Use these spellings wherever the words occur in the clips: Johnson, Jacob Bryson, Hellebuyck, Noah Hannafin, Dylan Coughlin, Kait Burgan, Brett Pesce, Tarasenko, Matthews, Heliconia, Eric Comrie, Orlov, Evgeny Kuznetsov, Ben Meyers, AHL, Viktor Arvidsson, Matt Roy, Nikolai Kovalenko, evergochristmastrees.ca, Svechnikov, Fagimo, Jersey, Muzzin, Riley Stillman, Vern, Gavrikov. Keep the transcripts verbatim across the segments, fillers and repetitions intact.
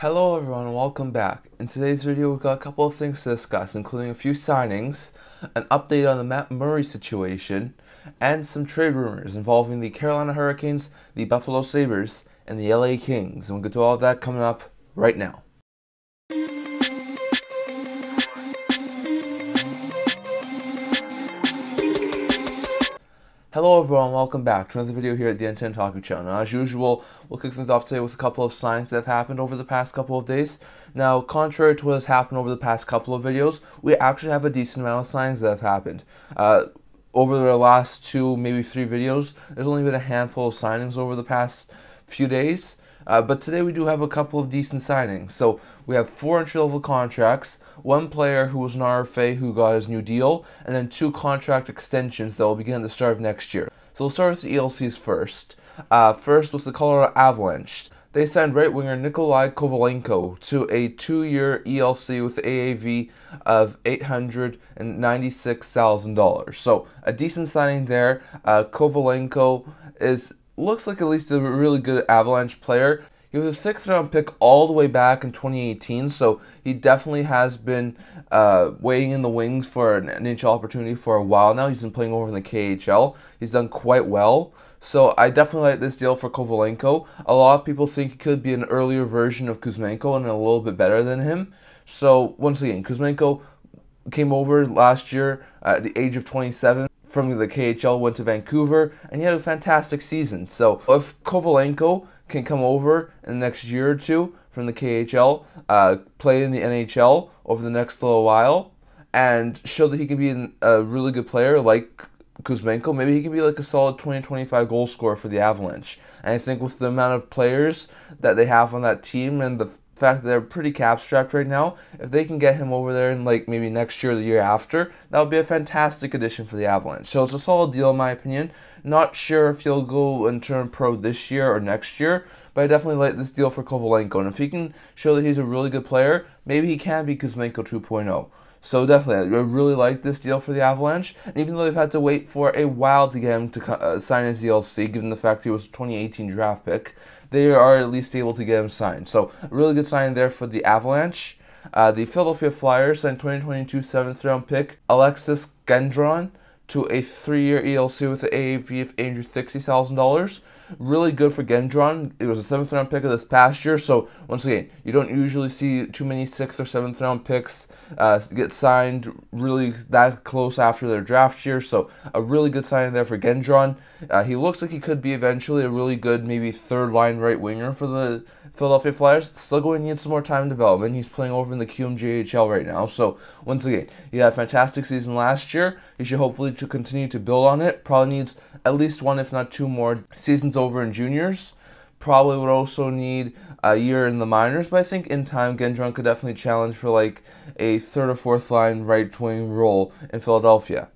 Hello everyone and welcome back. In today's video we've got a couple of things to discuss, including a few signings, an update on the Matt Murray situation, and some trade rumors involving the Carolina Hurricanes, the Buffalo Sabres, and the L A Kings. And we'll get to all of that coming up right now. Hello everyone, welcome back to another video here at the N ten Talking Channel. Now, as usual, we'll kick things off today with a couple of signings that have happened over the past couple of days. Now, contrary to what has happened over the past couple of videos, we actually have a decent amount of signings that have happened. Uh, over the last two, maybe three videos, there's only been a handful of signings over the past few days. Uh, but today we do have a couple of decent signings. So we have four entry-level contracts, one player who was an R F A who got his new deal, and then two contract extensions that will begin at the start of next year. So we'll start with the E L Cs first. Uh, first was the Colorado Avalanche. They signed right-winger Nikolai Kovalenko to a two-year E L C with A A V of eight hundred ninety-six thousand dollars. So a decent signing there. Uh, Kovalenko is... looks like at least a really good Avalanche player. He was a sixth round pick all the way back in twenty eighteen, so he definitely has been uh, waiting in the wings for an N H L opportunity for a while now. He's been playing over in the K H L. He's done quite well, so I definitely like this deal for Kovalenko. A lot of people think he could be an earlier version of Kuzmenko and a little bit better than him. So once again, Kuzmenko came over last year at the age of twenty-seven. From the K H L, went to Vancouver, and he had a fantastic season. So if Kovalenko can come over in the next year or two from the K H L, uh, play in the N H L over the next little while, and show that he can be an, a really good player like Kuzmenko, maybe he can be like a solid twenty to twenty-five goal scorer for the Avalanche. And I think with the amount of players that they have on that team and the fact that they're pretty cap-strapped right now, if they can get him over there in like maybe next year or the year after, that would be a fantastic addition for the Avalanche. So it's a solid deal in my opinion. Not sure if he'll go and turn pro this year or next year, but I definitely like this deal for Kovalenko. And if he can show that he's a really good player, maybe he can be Kuzmenko two point oh. So definitely, I really like this deal for the Avalanche. And even though they've had to wait for a while to get him to uh, sign his E L C, given the fact he was a twenty eighteen draft pick, they are at least able to get him signed. So a really good sign there for the Avalanche. Uh, the Philadelphia Flyers signed twenty twenty-two seventh round pick Alexis Gendron to a three-year E L C with an A A V of eight hundred sixty thousand dollars. Really good for Gendron. It was a seventh round pick of this past year, so once again, you don't usually see too many sixth or seventh round picks uh, get signed really that close after their draft year, so a really good signing there for Gendron. Uh, he looks like he could be eventually a really good maybe third line right winger for the Philadelphia Flyers. Still going to need some more time in development. He's playing over in the Q M J H L right now, so once again, he had a fantastic season last year. He should hopefully to continue to build on it. Probably needs at least one if not two more seasons over in juniors. Probably would also need a year in the minors, but I think in time Gendron could definitely challenge for like a third or fourth line right wing role in Philadelphia.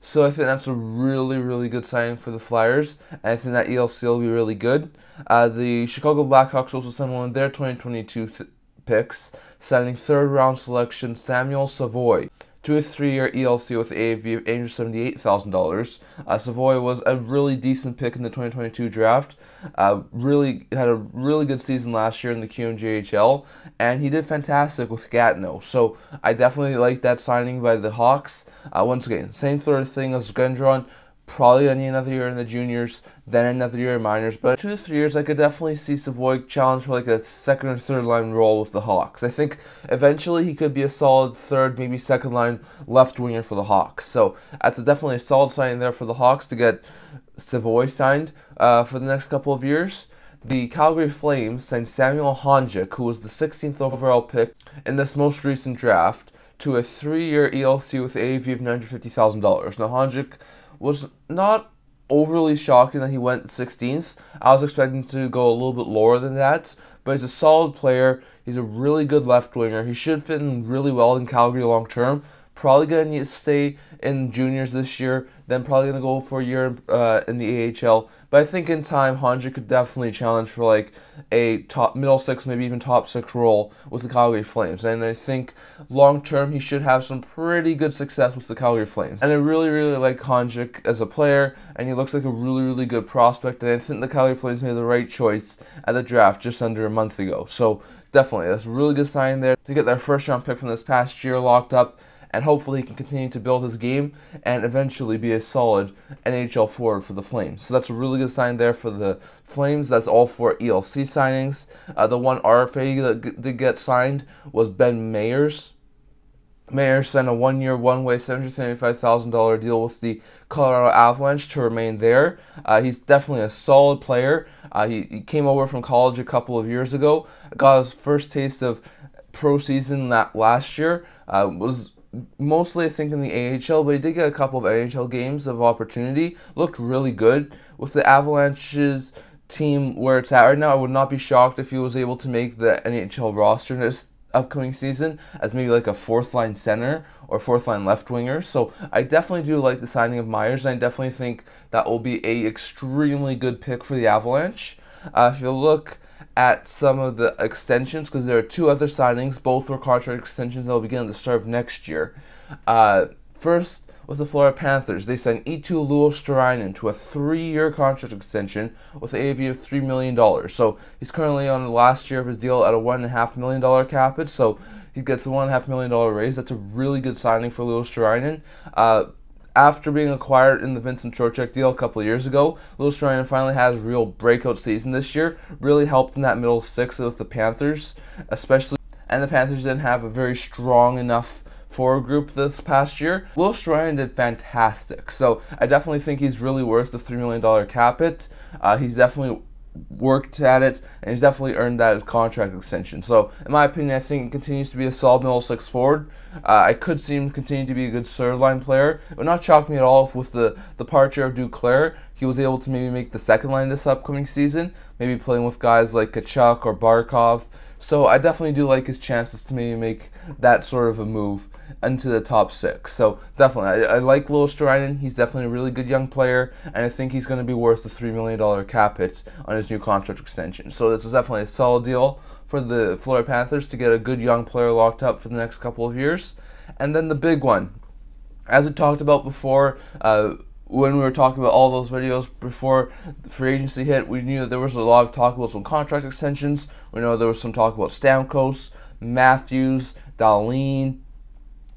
So I think that's a really, really good signing for the Flyers, and I think that E L C will be really good. Uh, the Chicago Blackhawks also sent one of their twenty twenty-two th picks, signing third round selection Samuel Savoie to a three-year E L C with A A V of eight hundred seventy-eight thousand dollars. Uh, Savoie was a really decent pick in the twenty twenty-two draft. Uh, really had a really good season last year in the Q M J H L, and he did fantastic with Gatineau. So I definitely like that signing by the Hawks. Uh, once again, same sort of thing as Gendron. Probably gonna need another year in the juniors, then another year in minors. But two to three years, I could definitely see Savoie challenge for like a second or third line role with the Hawks. I think eventually he could be a solid third, maybe second line left winger for the Hawks. So that's definitely a solid signing there for the Hawks to get Savoie signed uh, for the next couple of years. The Calgary Flames signed Samuel Honzek, who was the sixteenth overall pick in this most recent draft, to a three-year E L C with A A V of nine hundred fifty thousand dollars. Now Honzek was not overly shocking that he went sixteenth. I was expecting to go a little bit lower than that, but he's a solid player. He's a really good left winger. He should fit in really well in Calgary long term. Probably going to need to stay in juniors this year, then probably going to go for a year uh, in the A H L. But I think in time, Honzek could definitely challenge for like a top middle six, maybe even top six role with the Calgary Flames. And I think long term, he should have some pretty good success with the Calgary Flames. And I really, really like Honzek as a player, and he looks like a really, really good prospect. And I think the Calgary Flames made the right choice at the draft just under a month ago. So definitely, that's a really good sign there to get their first round pick from this past year locked up. And hopefully he can continue to build his game and eventually be a solid N H L forward for the Flames. So that's a really good sign there for the Flames. That's all four E L C signings. Uh, the one R F A that g did get signed was Ben Meyers. Meyers signed a one-year, one-way, seven hundred seventy-five thousand dollar deal with the Colorado Avalanche to remain there. Uh, he's definitely a solid player. Uh, he, he came over from college a couple of years ago, got his first taste of pro season that last year. Uh, was mostly, I think, in the A H L, but he did get a couple of N H L games of opportunity. Looked really good with the Avalanche's team where it's at right now. I would not be shocked if he was able to make the N H L roster in this upcoming season as maybe like a fourth line center or fourth line left winger. So I definitely do like the signing of Myers, and I definitely think that will be a extremely good pick for the Avalanche. Uh, if you look at some of the extensions, because there are two other signings, both were contract extensions that will begin at the start of next year. Uh, first, with the Florida Panthers, they signed Eetu Luostarinen to a three-year contract extension with an A V of three million dollars. So he's currently on the last year of his deal at a one point five million dollar cap hit, so he gets a one point five million dollar raise. That's a really good signing for Luostarinen. Uh, After being acquired in the Vincent Trocheck deal a couple of years ago, Luostarinen finally had his real breakout season this year. Really helped in that middle six with the Panthers, especially. And the Panthers didn't have a very strong enough forward group this past year. Luostarinen did fantastic, so I definitely think he's really worth the three million dollar cap hit. Uh, he's definitely worked at it, and he's definitely earned that contract extension. So, in my opinion, I think he continues to be a solid middle six forward. Uh, I could see him continue to be a good third line player. It would not shock me at all if with the departure of Duclair, he was able to maybe make the second line this upcoming season, maybe playing with guys like Kachuk or Barkov. So I definitely do like his chances to maybe make that sort of a move into the top six. So definitely, I, I like Luostarinen. He's definitely a really good young player, and I think he's going to be worth the three million dollar cap hit on his new contract extension. So this is definitely a solid deal for the Florida Panthers to get a good young player locked up for the next couple of years. And then the big one, as we talked about before, uh, when we were talking about all those videos before the free agency hit, we knew that there was a lot of talk about some contract extensions. We know there was some talk about Stamkos, Matthews, Dahlin,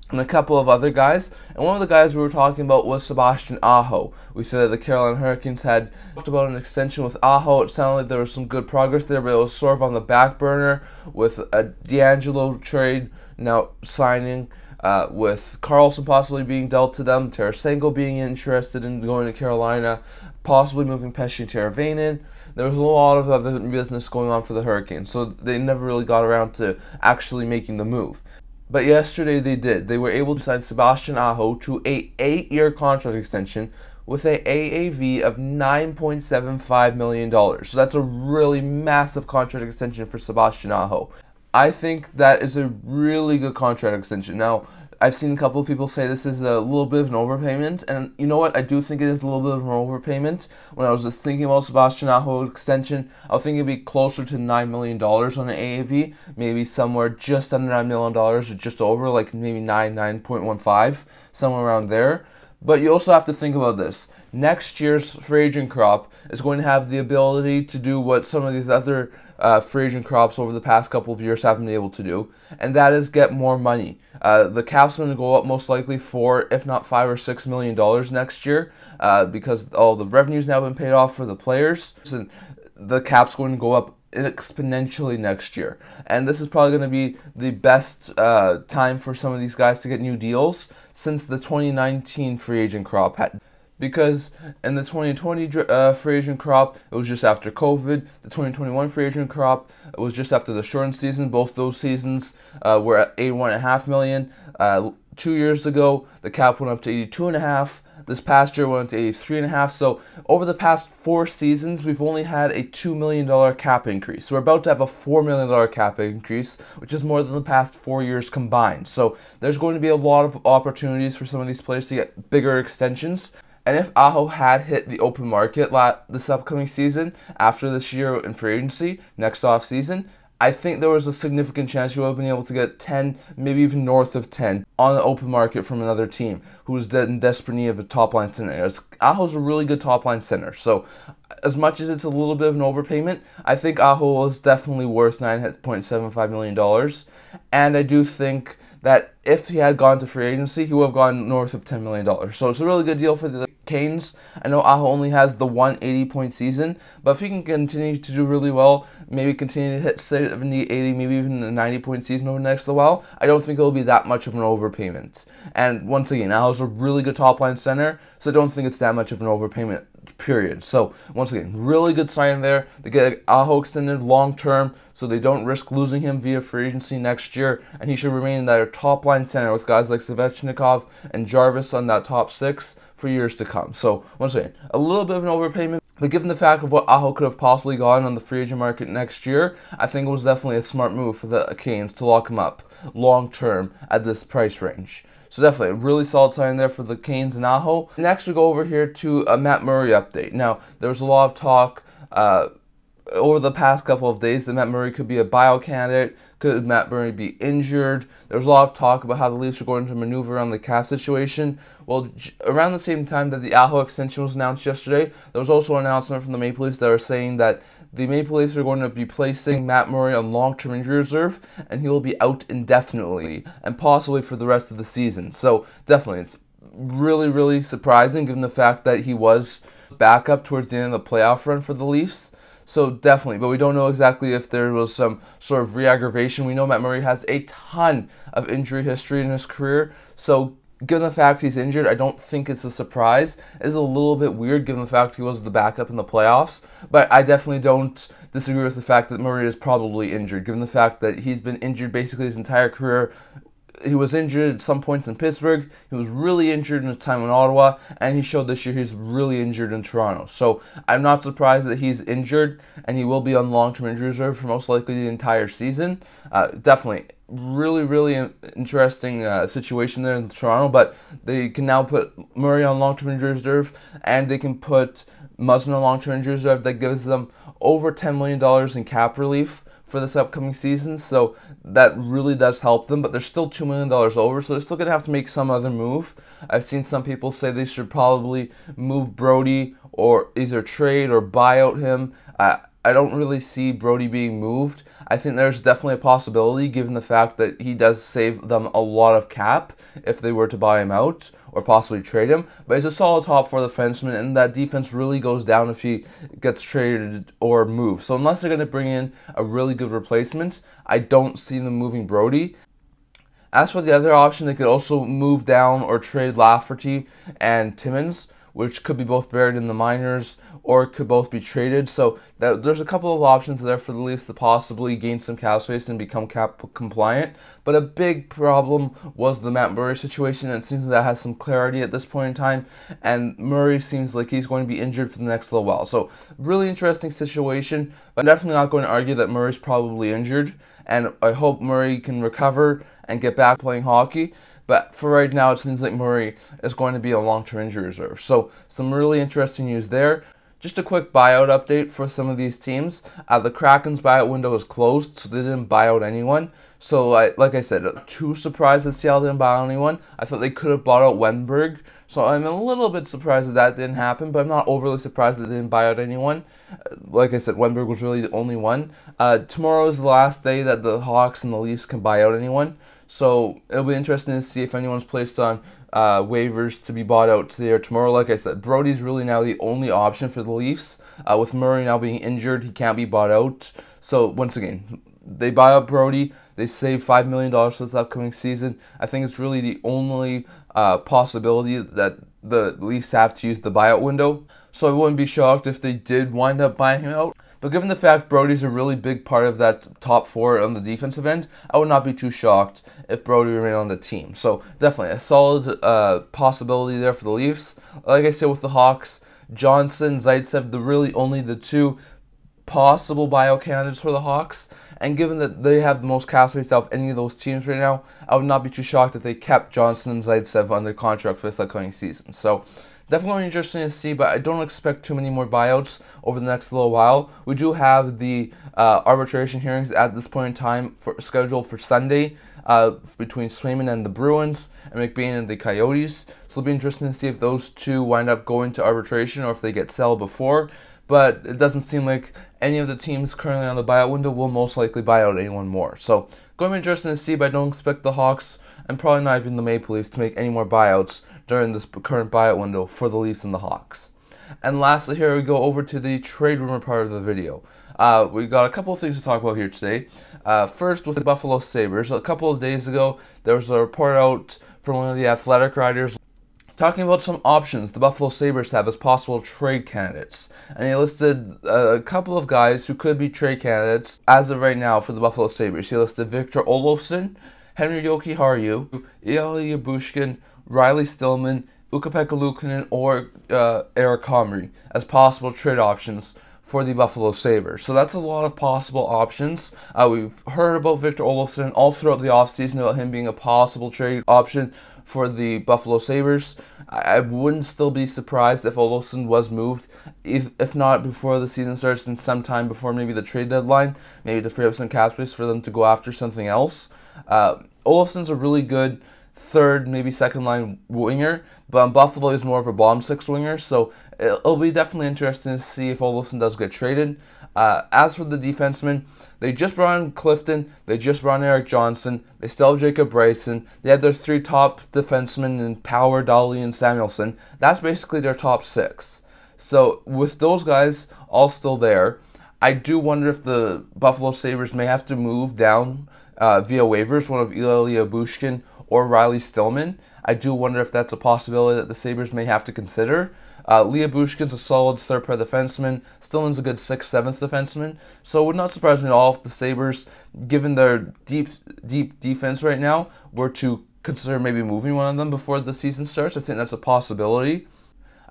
and a couple of other guys. And one of the guys we were talking about was Sebastian Aho. We said that the Carolina Hurricanes had talked about an extension with Aho. It sounded like there was some good progress there, but it was sort of on the back burner with a D'Angelo trade now signing. Uh, with Carlson possibly being dealt to them, Tarasenko being interested in going to Carolina, possibly moving Pesce and Teravainen. There was a lot of other business going on for the Hurricanes, so they never really got around to actually making the move. But yesterday they did. They were able to sign Sebastian Aho to a eight-year contract extension with a A A V of nine point seven five million dollars. So that's a really massive contract extension for Sebastian Aho. I think that is a really good contract extension. Now, I've seen a couple of people say this is a little bit of an overpayment, and you know what? I do think it is a little bit of an overpayment. When I was just thinking about Sebastian Aho's extension, I was thinking it'd be closer to nine million dollars on an A A V, maybe somewhere just under nine million dollars or just over, like maybe nine, nine point one five, somewhere around there. But you also have to think about this. Next year's free agent crop is going to have the ability to do what some of these other Uh, free agent crops over the past couple of years haven't been able to do, and that is get more money. Uh, the cap's going to go up most likely for, if not five or six million dollars next year, uh, because all the revenue's now been paid off for the players, and the cap's going to go up exponentially next year. And this is probably going to be the best uh, time for some of these guys to get new deals since the twenty nineteen free agent crop had. Because in the twenty twenty uh, free agent crop, it was just after COVID. The twenty twenty-one free agent crop, it was just after the shortened season. Both those seasons uh, were at eighty-one point five million dollars. Uh, two years ago, the cap went up to eighty-two point five million dollars. This past year went up to eighty-three point five million dollars. So over the past four seasons, we've only had a two million dollar cap increase. We're about to have a four million dollar cap increase, which is more than the past four years combined. So there's going to be a lot of opportunities for some of these players to get bigger extensions. And if Aho had hit the open market this upcoming season after this year in free agency, next offseason, I think there was a significant chance you would have been able to get ten, maybe even north of ten, on the open market from another team who's in desperate need of a top-line center. Aho's a really good top-line center, so as much as it's a little bit of an overpayment, I think Aho is definitely worth nine point seven five million dollars, and I do think that if he had gone to free agency, he would have gone north of ten million dollars. So it's a really good deal for the Canes. I know Aho only has the one eighty point season, but if he can continue to do really well, maybe continue to hit seventy, eighty, maybe even a ninety point season over the next little while, I don't think it'll be that much of an overpayment. And once again, Aho's a really good top-line center, so I don't think it's that much of an overpayment, period. So once again, really good sign there. They get Aho extended long-term, so they don't risk losing him via free agency next year, and he should remain their top-line center with guys like Svechnikov and Jarvis on that top six for years to come. So once again, a little bit of an overpayment, but given the fact of what Aho could have possibly gotten on the free agent market next year, I think it was definitely a smart move for the Canes to lock him up long-term at this price range. So definitely a really solid sign there for the Canes and Aho. Next we go over here to a Matt Murray update. Now, there was a lot of talk uh, over the past couple of days that Matt Murray could be a bio candidate. Could Matt Murray be injured? There was a lot of talk about how the Leafs are going to maneuver around the cap situation. Well, around the same time that the Aho extension was announced yesterday, there was also an announcement from the Maple Leafs that are saying that the Maple Leafs are going to be placing Matt Murray on long-term injury reserve, and he will be out indefinitely, and possibly for the rest of the season. So definitely, it's really, really surprising given the fact that he was back up towards the end of the playoff run for the Leafs. So definitely, but we don't know exactly if there was some sort of re-aggravation. We know Matt Murray has a ton of injury history in his career, so given the fact he's injured, I don't think it's a surprise. It's a little bit weird given the fact he was the backup in the playoffs, but I definitely don't disagree with the fact that Murray is probably injured, given the fact that he's been injured basically his entire career. He was injured at some points in Pittsburgh, he was really injured in his time in Ottawa, and he showed this year he's really injured in Toronto. So I'm not surprised that he's injured, and he will be on long-term injury reserve for most likely the entire season. Uh, definitely, really, really interesting uh, situation there in Toronto, but they can now put Murray on long-term injury reserve, and they can put Muzzin on long-term injury reserve. That gives them over ten million dollars in cap relief for this upcoming season, so that really does help them, but they're still two million dollars over, so they're still going to have to make some other move. I've seen some people say they should probably move Brodie or either trade or buy out him. Uh, I don't really see Brodie being moved. I think there's definitely a possibility given the fact that he does save them a lot of cap if they were to buy him out or possibly trade him, but he's a solid top four defenseman, and that defense really goes down if he gets traded or moved. So unless they're going to bring in a really good replacement, I don't see them moving Brodie. As for the other option, they could also move down or trade Lafferty and Timmins, which could be both buried in the minors or could both be traded. So that, there's a couple of options there for the Leafs to possibly gain some cap space and become cap compliant. But a big problem was the Matt Murray situation, and it seems that has some clarity at this point in time. And Murray seems like he's going to be injured for the next little while. So really interesting situation, but I'm definitely not going to argue that Murray's probably injured. And I hope Murray can recover and get back playing hockey. But for right now, it seems like Murray is going to be on long-term injury reserve. So some really interesting news there. Just a quick buyout update for some of these teams. Uh, the Kraken's buyout window is closed, so they didn't buy out anyone. So I, like I said, I'm too surprised that Seattle didn't buy out anyone. I thought they could have bought out Wenberg. So I'm a little bit surprised that that didn't happen, but I'm not overly surprised that they didn't buy out anyone. Like I said, Wenberg was really the only one. Uh, tomorrow is the last day that the Hawks and the Leafs can buy out anyone. So it'll be interesting to see if anyone's placed on uh, waivers to be bought out today or tomorrow. Like I said, Brodie's really now the only option for the Leafs. Uh, with Murray now being injured, he can't be bought out. So once again, they buy out Brodie. They save five million dollars for this upcoming season. I think it's really the only uh, possibility that the Leafs have to use the buyout window. So I wouldn't be shocked if they did wind up buying him out. But given the fact Brodie's a really big part of that top four on the defensive end, I would not be too shocked if Brodie remained on the team. So definitely a solid uh, possibility there for the Leafs. Like I said, with the Hawks, Johnson, Zaitsev, the really only the two possible bio candidates for the Hawks. And given that they have the most cap space out of any of those teams right now, I would not be too shocked if they kept Johnson and Zaitsev under contract for this upcoming season. So definitely interesting to see, but I don't expect too many more buyouts over the next little while. We do have the uh, arbitration hearings at this point in time for, scheduled for Sunday uh, between Swayman and the Bruins and McBain and the Coyotes. So it'll be interesting to see if those two wind up going to arbitration or if they get sell before. But it doesn't seem like any of the teams currently on the buyout window will most likely buy out anyone more. So going to be interesting to see, but I don't expect the Hawks and probably not even the Maple Leafs to make any more buyouts during this current buyout window for the Leafs and the Hawks. And lastly, here we go over to the trade rumor part of the video. Uh, we got a couple of things to talk about here today. Uh, first, with the Buffalo Sabres, a couple of days ago, there was a report out from one of the Athletic writers talking about some options the Buffalo Sabres have as possible trade candidates. And he listed a couple of guys who could be trade candidates as of right now for the Buffalo Sabres. He listed Victor Olofsson, Henri Jokiharju, Ilya Lyubushkin, Riley Stillman, Ukko-Pekka Luukkonen, or uh, Eric Comrie as possible trade options for the Buffalo Sabres. So that's a lot of possible options. Uh, we've heard about Victor Olofsson all throughout the offseason about him being a possible trade option for the Buffalo Sabres. I, I wouldn't still be surprised if Olofsson was moved, if, if not before the season starts and sometime before maybe the trade deadline, maybe to free up some cap space for them to go after something else. Uh, Olofsson's a really good third, maybe second line winger, but on Buffalo is more of a bottom six winger, so it'll be definitely interesting to see if Olofsson does get traded. Uh, as for the defensemen, they just brought in Clifton, they just brought in Eric Johnson, they still have Jacob Bryson, they have their three top defensemen in Power, Dolly, and Samuelson. That's basically their top six. So with those guys all still there, I do wonder if the Buffalo Sabres may have to move down uh, via waivers one of Ilya Lyubushkin or Riley Stillman. I do wonder if that's a possibility that the Sabres may have to consider. Uh, Lyubushkin's a solid third-pair defenseman. Stillman's a good sixth, seventh defenseman. So it would not surprise me at all if the Sabres, given their deep, deep defense right now, were to consider maybe moving one of them before the season starts. I think that's a possibility.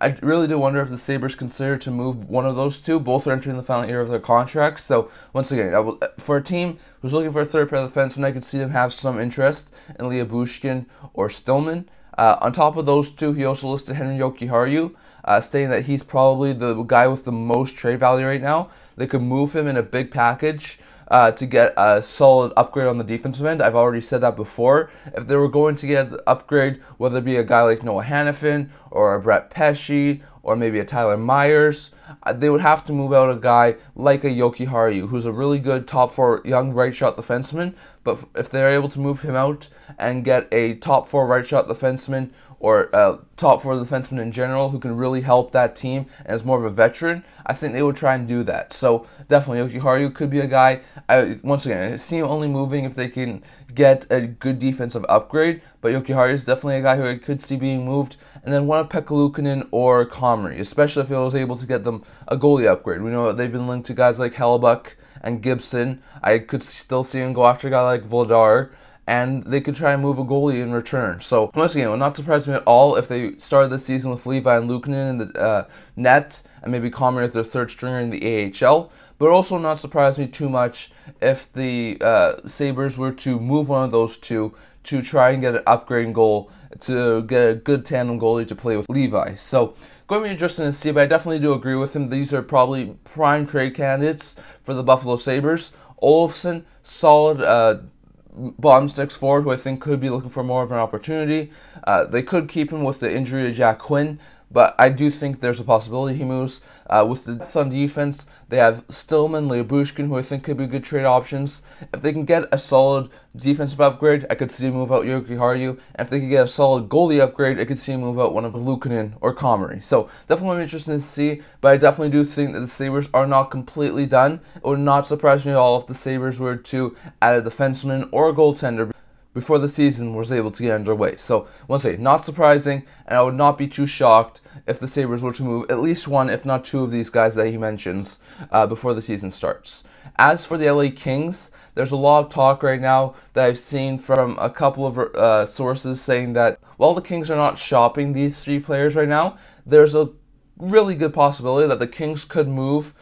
I really do wonder if the Sabres consider to move one of those two. Both are entering the final year of their contracts. So, once again, I will, for a team who's looking for a third pair of defense, when I could see them have some interest in Lyubushkin or Stillman. Uh, on top of those two, he also listed Henri Jokiharju, uh, stating that he's probably the guy with the most trade value right now. They could move him in a big package uh, to get a solid upgrade on the defensive end. I've already said that before. If they were going to get an upgrade, whether it be a guy like Noah Hannafin or a Brett Pesce or maybe a Tyler Myers, uh, they would have to move out a guy like a Jokiharju, who's a really good top four young right shot defenseman. But if they're able to move him out and get a top four right shot defenseman or uh, top four defenseman in general who can really help that team and is more of a veteran, I think they would try and do that. So definitely Jokiharju could be a guy. I, once again, I see him only moving if they can get a good defensive upgrade, but Jokiharju is definitely a guy who I could see being moved. And then one of Pekka Luukkonen or Comrie, especially if he was able to get them a goalie upgrade. We know they've been linked to guys like Hellebuyck and Gibson. I could still see him go after a guy like Vladar, and they could try and move a goalie in return. So, once again, it would not surprise me at all if they started the season with Levi and Luukkonen in the uh, net, and maybe Comrie as their third stringer in the A H L. But also not surprise me too much if the uh, Sabres were to move one of those two to try and get an upgrading goal, to get a good tandem goalie to play with Levi. So, going to be interesting to see, but I definitely do agree with him. These are probably prime trade candidates for the Buffalo Sabres. Olofsson, solid uh, bottom six forward who I think could be looking for more of an opportunity. Uh, they could keep him with the injury to Jack Quinn, but I do think there's a possibility he moves. Uh, with the depth on defense, they have Stillman, Lyubushkin, who I think could be good trade options. If they can get a solid defensive upgrade, I could see him move out Jokiharju. And if they can get a solid goalie upgrade, I could see him move out one of Luukkonen or Comrie. So definitely interesting to see, but I definitely do think that the Sabres are not completely done. It would not surprise me at all if the Sabres were to add a defenseman or a goaltender before the season was able to get underway. So, once again, not surprising, and I would not be too shocked if the Sabres were to move at least one, if not two, of these guys that he mentions uh, before the season starts. As for the L A Kings, there's a lot of talk right now that I've seen from a couple of uh, sources saying that while the Kings are not shopping these three players right now, there's a really good possibility that the Kings could move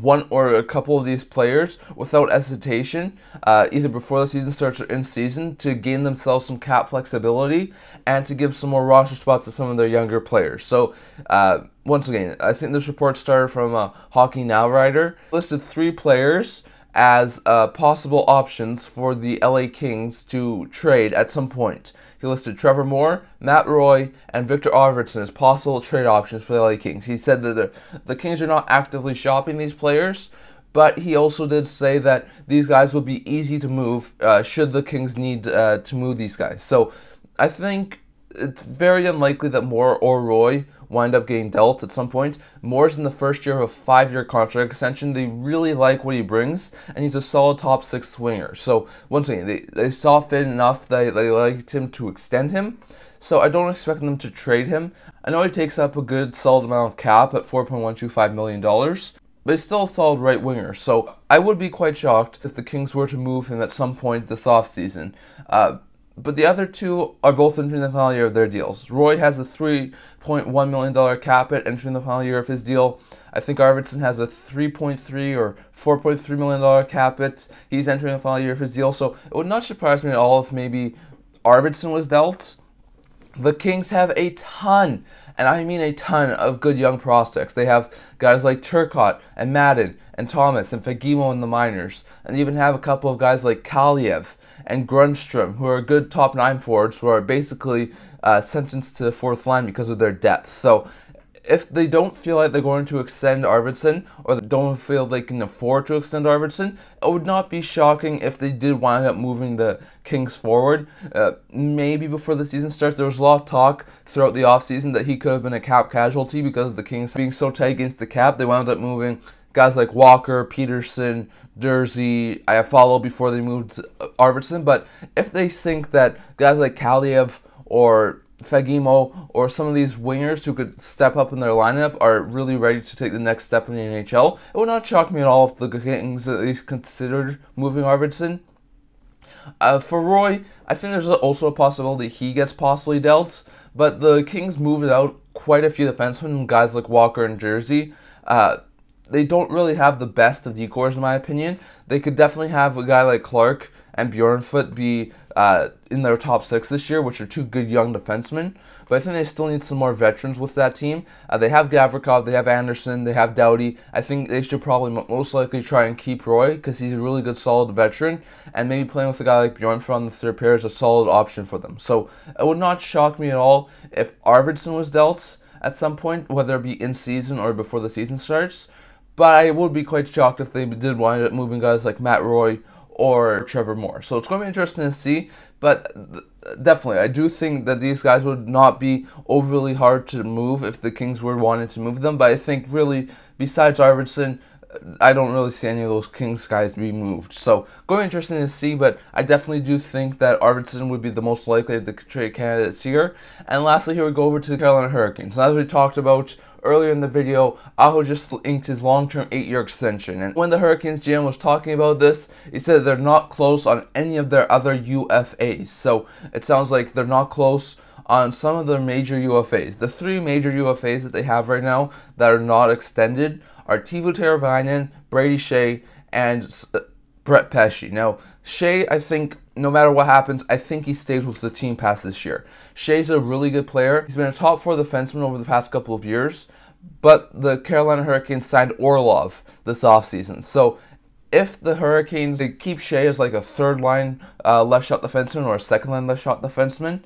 one or a couple of these players without hesitation, uh, either before the season starts or in season, to gain themselves some cap flexibility and to give some more roster spots to some of their younger players. So uh, once again, I think this report started from a Hockey Now writer, listed three players as uh, possible options for the L A Kings to trade at some point. He listed Trevor Moore, Matt Roy, and Viktor Arvidsson as possible trade options for the L A Kings. He said that the, the Kings are not actively shopping these players, but he also did say that these guys will be easy to move uh, should the Kings need uh, to move these guys. So I think it's very unlikely that Moore or Roy wind up getting dealt at some point. Moore's in the first year of a five-year contract extension. They really like what he brings, and he's a solid top six swinger. So once again, they, they saw fit enough that they liked him to extend him. So I don't expect them to trade him. I know he takes up a good solid amount of cap at four point one two five million dollars, but he's still a solid right winger. So I would be quite shocked if the Kings were to move him at some point this offseason. Uh, But the other two are both entering the final year of their deals. Roy has a three point one million dollars cap hit entering the final year of his deal. I think Arvidsson has a three point three or four point three million dollars cap hit. He's entering the final year of his deal. So it would not surprise me at all if maybe Arvidsson was dealt. The Kings have a ton, and I mean a ton, of good young prospects. They have guys like Turcotte and Madden and Thomas and Fagimo in the minors. And they even have a couple of guys like Kaliev and Grundstrom, who are good top nine forwards, who are basically uh, sentenced to the fourth line because of their depth. So if they don't feel like they're going to extend Arvidsson, or they don't feel they can afford to extend Arvidsson, it would not be shocking if they did wind up moving the Kings forward. Uh, maybe before the season starts. There was a lot of talk throughout the offseason that he could have been a cap casualty because of the Kings being so tight against the cap. They wound up moving guys like Walker, Peterson, Jersey, I follow before they moved Arvidsson. But if they think that guys like Kaliev or Fagimo or some of these wingers who could step up in their lineup are really ready to take the next step in the N H L, it would not shock me at all if the Kings at least considered moving Arvidsson. Uh, for Roy, I think there's also a possibility he gets possibly dealt, but the Kings moved out quite a few defensemen, guys like Walker and Jersey. Uh, They don't really have the best of decors, in my opinion. They could definitely have a guy like Clark and Bjornfoot be uh, in their top six this year, which are two good young defensemen. But I think they still need some more veterans with that team. Uh, they have Gavrikov, they have Anderson, they have Doughty. I think they should probably most likely try and keep Roy because he's a really good, solid veteran. And maybe playing with a guy like Bjornfoot on the third pair is a solid option for them. So it would not shock me at all if Arvidsson was dealt at some point, whether it be in season or before the season starts. But I would be quite shocked if they did wind up moving guys like Matt Roy or Trevor Moore. So it's going to be interesting to see. But definitely, I do think that these guys would not be overly hard to move if the Kings were wanting to move them. But I think really, besides Arvidsson, I don't really see any of those Kings guys be moved. So going to be interesting to see. But I definitely do think that Arvidsson would be the most likely of the trade candidates here. And lastly, here we go over to the Carolina Hurricanes. As we talked about earlier in the video, Aho just inked his long-term eight-year extension, and when the Hurricanes G M was talking about this, he said they're not close on any of their other U F As. So it sounds like they're not close on some of their major U F As. The three major U F As that they have right now that are not extended are Teuvo Teravainen, Brady Shea, and Brett Pesce. Now, Shea, I think, no matter what happens, I think he stays with the team past this year. Shea's a really good player. He's been a top four defenseman over the past couple of years, but the Carolina Hurricanes signed Orlov this offseason. So if the Hurricanes, they keep Shea as like a third-line uh, left-shot defenseman or a second-line left-shot defenseman,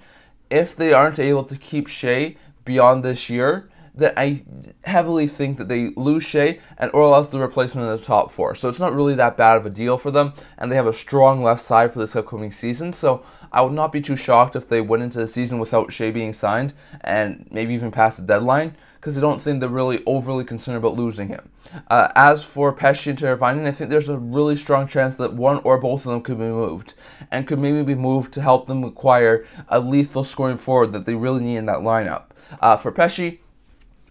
if they aren't able to keep Shea beyond this year, then I heavily think that they lose Shea and Orlov's the replacement in the top four. So it's not really that bad of a deal for them, and they have a strong left side for this upcoming season. So I would not be too shocked if they went into the season without Shea being signed and maybe even past the deadline, because I don't think they're really overly concerned about losing him. Uh, as for Pesce and Teravainen, I think there's a really strong chance that one or both of them could be moved, and could maybe be moved to help them acquire a lethal scoring forward that they really need in that lineup. Uh, for Pesce,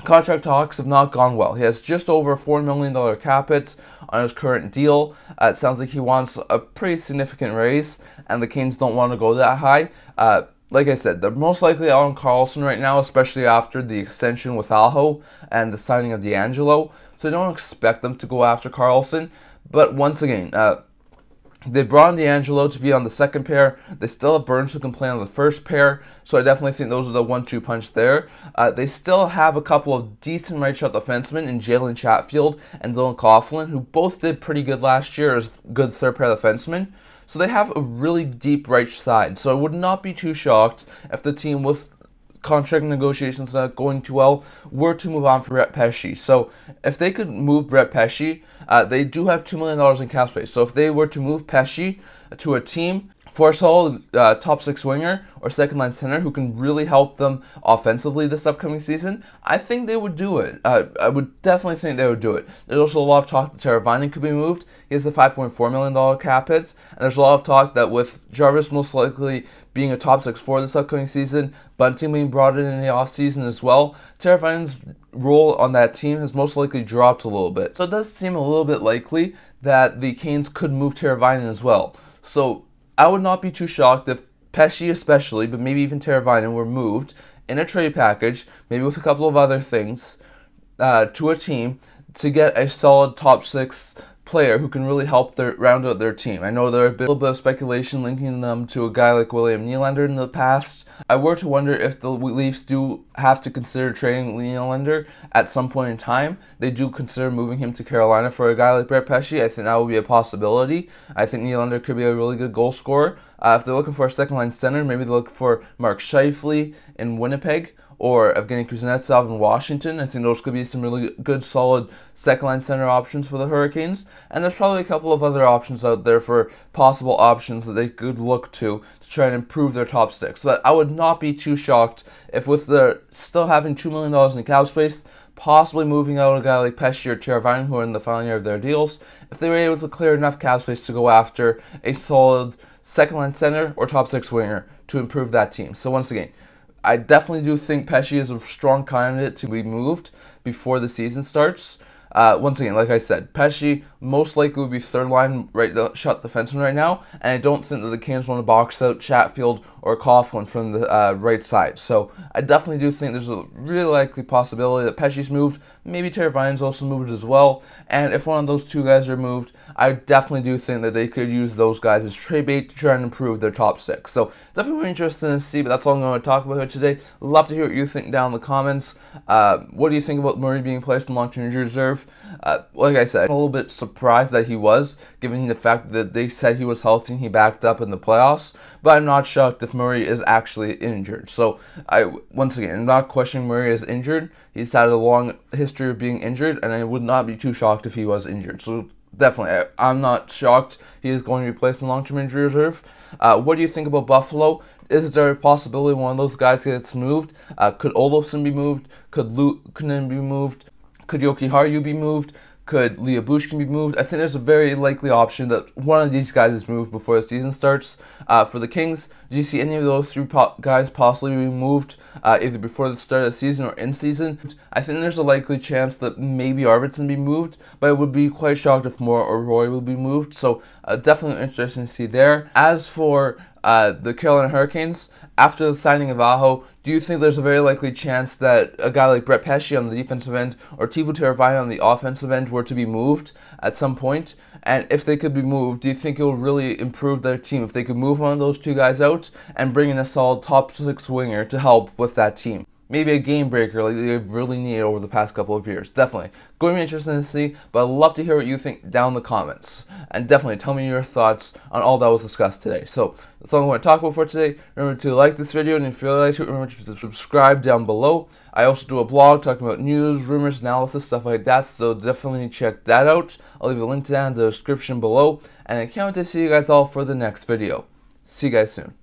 contract talks have not gone well. He has just over a four million dollars cap hit on his current deal. Uh, it sounds like he wants a pretty significant raise, and the Kings don't want to go that high. Uh, like I said, they're most likely out on Carlson right now, especially after the extension with Aho and the signing of D'Angelo. so don't expect them to go after Carlson. But once again, uh, they brought in D'Angelo to be on the second pair. They still have Burns who can play on the first pair, so I definitely think those are the one two punch there. Uh, they still have a couple of decent right shot defensemen in Jalen Chatfield and Dylan Coughlin, who both did pretty good last year as good third pair defensemen. So they have a really deep right side, so I would not be too shocked if the team with contract negotiations not going too well were to move on for Brett Pesce. So if they could move Brett Pesce, uh, they do have two million dollars in cap space. So if they were to move Pesce to a team for a solid uh, top six winger or second line center who can really help them offensively this upcoming season, I think they would do it. Uh, I would definitely think they would do it. There's also a lot of talk that Teravainen could be moved. He has a five point four million dollars cap hit, and there's a lot of talk that with Jarvis most likely being a top six forward this upcoming season, Bunting being brought in in the offseason as well, Teravainen's role on that team has most likely dropped a little bit. So it does seem a little bit likely that the Canes could move Teravainen as well. So I would not be too shocked if Pesce especially, but maybe even Teravainen, were moved in a trade package, maybe with a couple of other things, uh, to a team to get a solid top six player who can really help their, round out their team. I know there have been a little bit of speculation linking them to a guy like William Nylander in the past. I were to wonder if the Leafs do have to consider trading Nylander at some point in time. They do consider moving him to Carolina for a guy like Brett Pesce. I think that would be a possibility. I think Nylander could be a really good goal scorer. Uh, if they're looking for a second line center, maybe they look for Mark Scheifele in Winnipeg, or Evgeny Kuznetsov in Washington. I think those could be some really good, solid second-line center options for the Hurricanes. And there's probably a couple of other options out there for possible options that they could look to to try and improve their top six. But I would not be too shocked if, with the still having two million dollars in cap space, possibly moving out a guy like Pesce or Teravainen, who are in the final year of their deals, if they were able to clear enough cap space to go after a solid second-line center or top six winger to improve that team. So once again, I definitely do think Pesce is a strong candidate to be moved before the season starts. Uh, once again, like I said, Pesce most likely would be third line right shot defenseman right now, and I don't think that the Canes want to box out Chatfield or Coughlin from the uh, right side. So I definitely do think there's a really likely possibility that Pesce's moved, maybe Teravainen's also moved as well, and if one of those two guys are moved, I definitely do think that they could use those guys as trade bait to try and improve their top six. So definitely interesting to see, but that's all I'm going to talk about here today. Love to hear what you think down in the comments. Uh, what do you think about Murray being placed in long-term injury reserve? Uh, like I said, I'm a little bit surprised that he was, given the fact that they said he was healthy and he backed up in the playoffs, but I'm not shocked if Murray is actually injured. So, I once again, I'm not questioning Murray is injured. He's had a long history of being injured, and I would not be too shocked if he was injured. So, definitely, I, I'm not shocked he is going to be placed in long-term injury reserve. Uh, what do you think about Buffalo? Is there a possibility one of those guys gets moved? Uh, could Olofsson be moved? Could Luukkonen be moved? Could Jokiharju be moved? Could Lyubushkin be moved? I think there's a very likely option that one of these guys is moved before the season starts. Uh, for the Kings, do you see any of those three po guys possibly being moved uh, either before the start of the season or in season? I think there's a likely chance that maybe Arvidsson be moved, but I would be quite shocked if Moore or Roy will be moved. So uh, definitely interesting to see there. As for uh, the Carolina Hurricanes, after the signing of Aho, do you think there's a very likely chance that a guy like Brett Pesce on the defensive end or Teuvo Teravainen on the offensive end were to be moved at some point? And if they could be moved, do you think it will really improve their team if they could move one of those two guys out and bring in a solid top six winger to help with that team? Maybe a game breaker like they've really needed over the past couple of years. Definitely going to be interesting to see, but I'd love to hear what you think down in the comments. And definitely tell me your thoughts on all that was discussed today. So that's all I'm going to talk about for today. Remember to like this video, and if you like it, remember to subscribe down below. I also do a blog talking about news, rumors, analysis, stuff like that, so definitely check that out. I'll leave a link down in the description below, and I can't wait to see you guys all for the next video. See you guys soon.